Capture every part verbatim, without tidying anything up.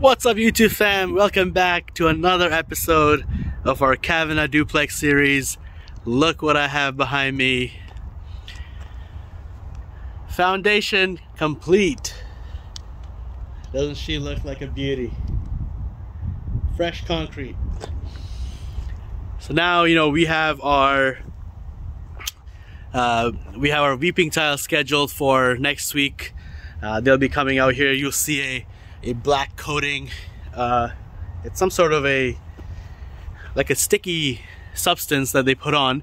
What's up, YouTube fam? Welcome back to another episode of our Kavanaugh duplex series. Look what I have behind me. Foundation complete. Doesn't she look like a beauty? Fresh concrete. So now, you know, we have our uh, we have our weeping tile scheduled for next week. Uh, they'll be coming out here. You'll see a a black coating. Uh, it's some sort of a like a sticky substance that they put on.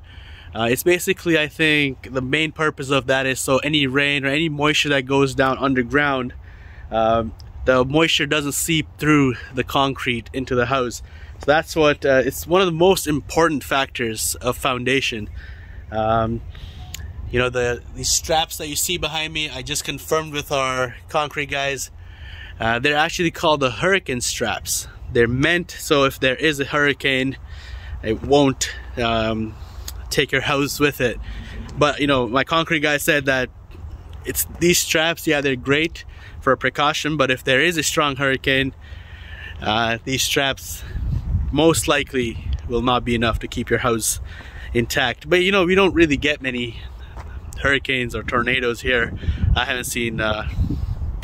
Uh, it's basically, I think the main purpose of that is so any rain or any moisture that goes down underground, um, the moisture doesn't seep through the concrete into the house. So that's what uh, it's one of the most important factors of foundation. um, you know, the these straps that you see behind me, I just confirmed with our concrete guys. Uh, they're actually called the hurricane straps. They're meant so if there is a hurricane, it won't um, take your house with it. But you know, my concrete guy said that it's these straps. Yeah, they're great for precaution, but if there is a strong hurricane, uh, these straps most likely will not be enough to keep your house intact. But you know, we don't really get many hurricanes or tornadoes here. I haven't seen uh,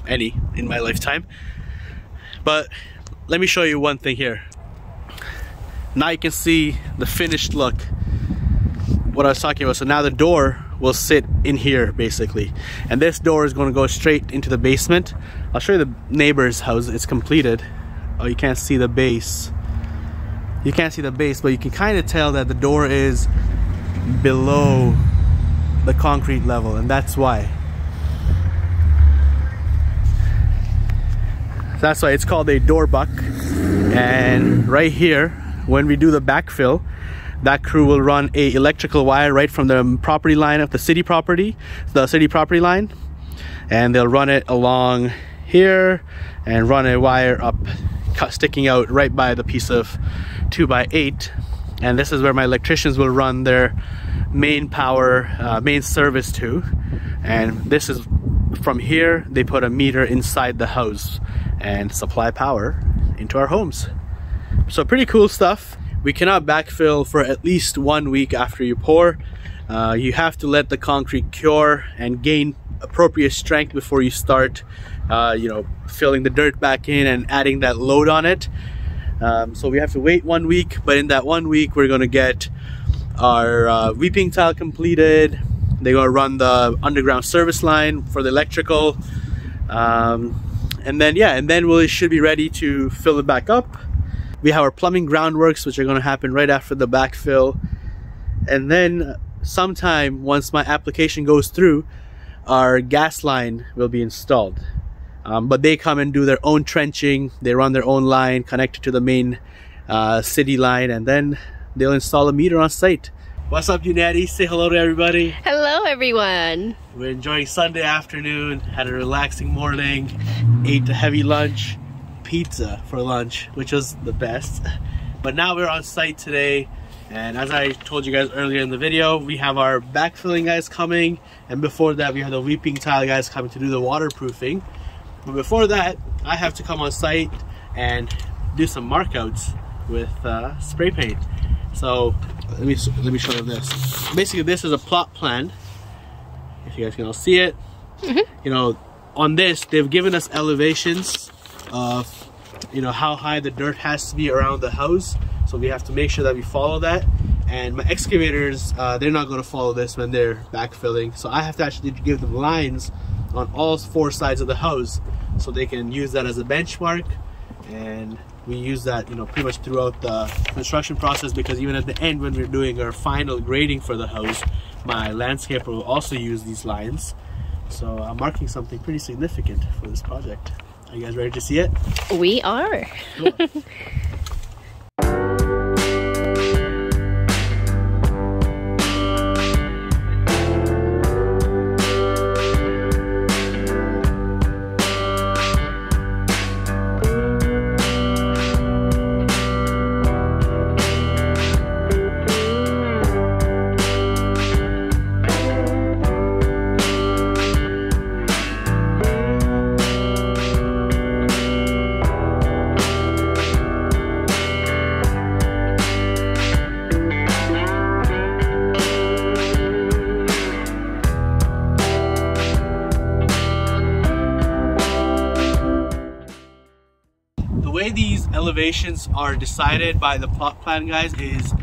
any in my lifetime. But let me show you one thing here. Now you can see the finished look, what I was talking about. So now the door will sit in here basically, and this door is going to go straight into the basement. I'll show you the neighbor's house. It's completed. Oh, you can't see the base. You can't see the base, but you can kind of tell that the door is below the concrete level, and that's why That's why it's called a door buck. And right here, when we do the backfill, that crew will run a electrical wire right from the property line of the city property, the city property line, and they'll run it along here and run a wire up, sticking out right by the piece of two by eight. And this is where my electricians will run their main power, uh, main service to. And this is from here, they put a meter inside the house and supply power into our homes. So pretty cool stuff. We cannot backfill for at least one week after you pour. Uh, you have to let the concrete cure and gain appropriate strength before you start uh, you know, filling the dirt back in and adding that load on it. Um, so we have to wait one week, but in that one week we're gonna get our uh, weeping tile completed. They're gonna run the underground service line for the electrical. Um, And then yeah, and then we should be ready to fill it back up. We have our plumbing groundworks, which are going to happen right after the backfill. And then sometime once my application goes through, our gas line will be installed. Um, but they come and do their own trenching. They run their own line connected to the main uh, city line, and then they'll install a meter on site. What's up, you natty? Say hello to everybody. Hello, everyone. We're enjoying Sunday afternoon. Had a relaxing morning. Ate a heavy lunch. Pizza for lunch, which was the best. But now we're on site today. And as I told you guys earlier in the video, we have our backfilling guys coming. And before that, we have the weeping tile guys coming to do the waterproofing. But before that, I have to come on site and do some markouts with uh, spray paint. So let me let me show you this. Basically, this is a plot plan. If you guys can all see it, mm-hmm. You know, on this they've given us elevations of, you know, how high the dirt has to be around the house. So we have to make sure that we follow that. And my excavators, uh, they're not going to follow this when they're backfilling. So I have to actually give them lines on all four sides of the house, so they can use that as a benchmark. And we use that, you know, pretty much throughout the construction process, because even at the end when we're doing our final grading for the house, my landscaper will also use these lines. So I'm marking something pretty significant for this project. Are you guys ready to see it? We are. Cool. The way these elevations are decided by the plot plan guys is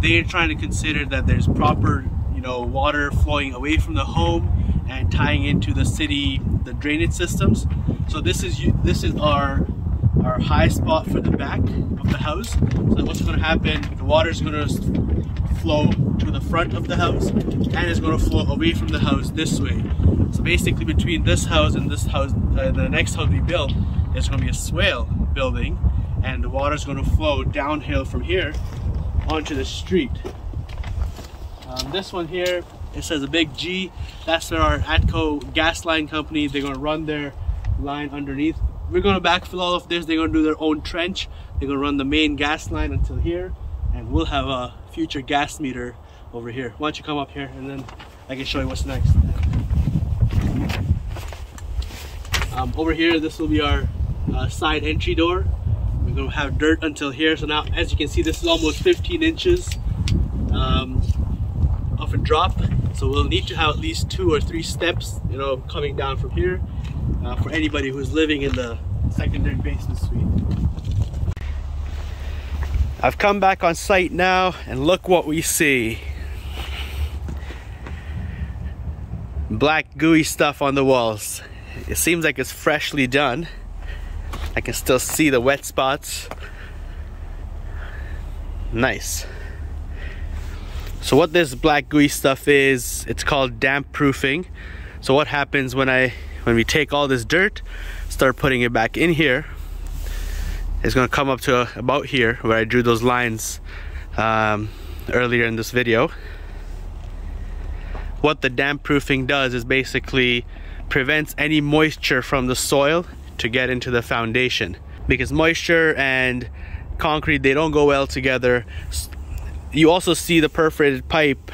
they're trying to consider that there's proper, you know, water flowing away from the home and tying into the city, the drainage systems. So this is this is our our high spot for the back of the house. So what's going to happen? The water is going to flow to the front of the house and it's going to flow away from the house this way. So basically, between this house and this house, uh, the next house we build, there's going to be a swale building, and the water is going to flow downhill from here onto the street. Um, this one here, it says a big G. That's where our ATCO gas line company, they're going to run their line underneath. We're going to backfill all of this. They're going to do their own trench. They're going to run the main gas line until here, and we'll have a future gas meter over here. Why don't you come up here, and then I can show you what's next. Um, over here, this will be our uh, side entry door. We're going to have dirt until here. So now, as you can see, this is almost fifteen inches um, of a drop. So we'll need to have at least two or three steps, you know, coming down from here uh, for anybody who's living in the secondary basement suite. I've come back on site now, and look what we see. Black gooey stuff on the walls. It seems like it's freshly done. I can still see the wet spots. Nice. So what this black gooey stuff is, it's called damp proofing. So what happens when I when we take all this dirt, start putting it back in here, it's gonna come up to about here where I drew those lines um, earlier in this video. What the damp proofing does is basically prevents any moisture from the soil to get into the foundation, because moisture and concrete, they don't go well together. You also see the perforated pipe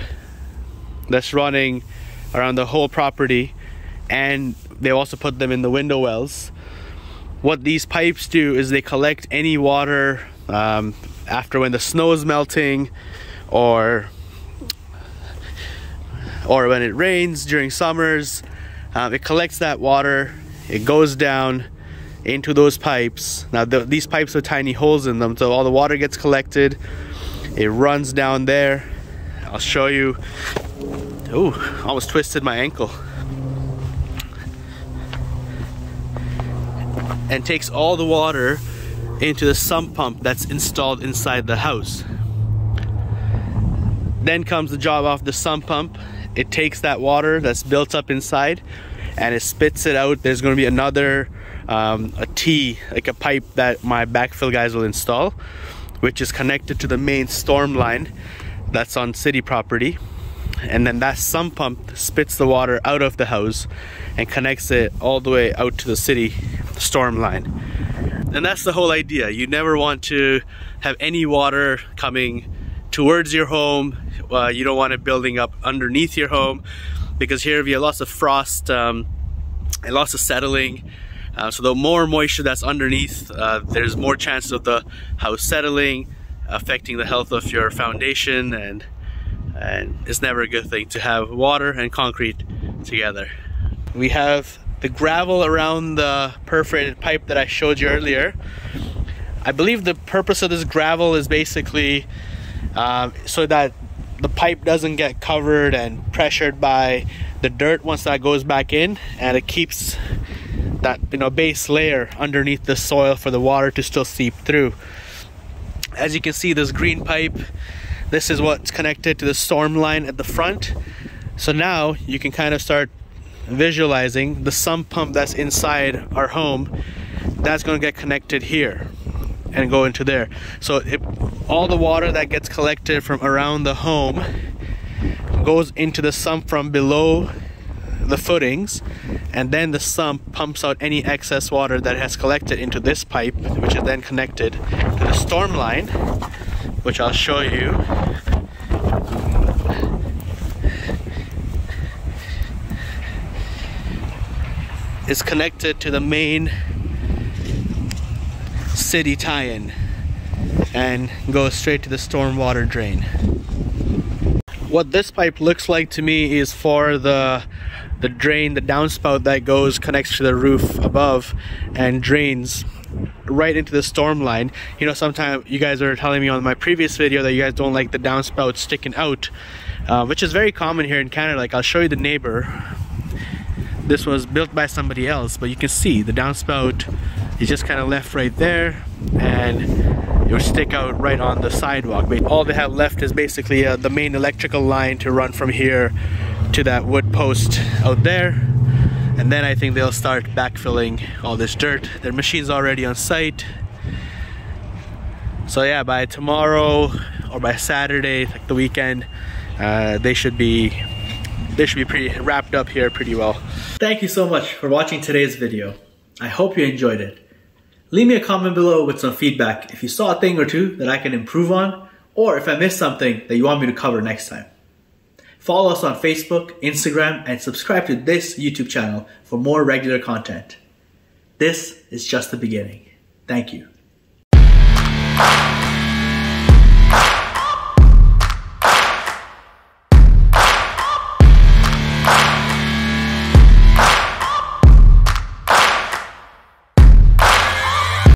that's running around the whole property, and they also put them in the window wells. What these pipes do is they collect any water um, after when the snow is melting, or or when it rains during summers. Um, it collects that water, it goes down into those pipes. Now the, these pipes have tiny holes in them, so all the water gets collected, it runs down there. I'll show you. Oh, almost twisted my ankle. And takes all the water into the sump pump that's installed inside the house. Then comes the job of the sump pump. It takes that water that's built up inside and it spits it out. There's going to be another um, a T, like a pipe that my backfill guys will install, which is connected to the main storm line that's on city property. And then that sump pump spits the water out of the house and connects it all the way out to the city storm line. And that's the whole idea. You never want to have any water coming towards your home. Uh, you don't want it building up underneath your home, because here we have lots of frost um, and lots of settling. Uh, so the more moisture that's underneath, uh, there's more chance of the house settling, affecting the health of your foundation, and and it's never a good thing to have water and concrete together. We have the gravel around the perforated pipe that I showed you earlier. I believe the purpose of this gravel is basically uh, so that the pipe doesn't get covered and pressured by the dirt once that goes back in, and it keeps that, you know, base layer underneath the soil for the water to still seep through. As you can see, this green pipe, this is what's connected to the storm line at the front. So now you can kind of start visualizing the sump pump that's inside our home. That's going to get connected here and go into there. So it, all the water that gets collected from around the home goes into the sump from below the footings, and then the sump pumps out any excess water that has collected into this pipe, which is then connected to the storm line, which I'll show you. It's connected to the main city tie-in and goes straight to the stormwater drain. What this pipe looks like to me is for the the drain, the downspout that goes, connects to the roof above and drains right into the storm line. You know, sometimes you guys are telling me on my previous video that you guys don't like the downspout sticking out, uh, which is very common here in Canada. Like, I'll show you the neighbor. This was built by somebody else, but you can see the downspout is just kind of left right there, and it would stick out right on the sidewalk. All they have left is basically uh, the main electrical line to run from here to that wood post out there, and then I think they'll start backfilling all this dirt. Their machine's already on site. So yeah, by tomorrow or by Saturday, like the weekend, uh, they should be they should be pretty wrapped up here pretty well. Thank you so much for watching today's video. I hope you enjoyed it. Leave me a comment below with some feedback if you saw a thing or two that I can improve on, or if I missed something that you want me to cover next time. Follow us on Facebook, Instagram, and subscribe to this YouTube channel for more regular content. This is just the beginning. Thank you.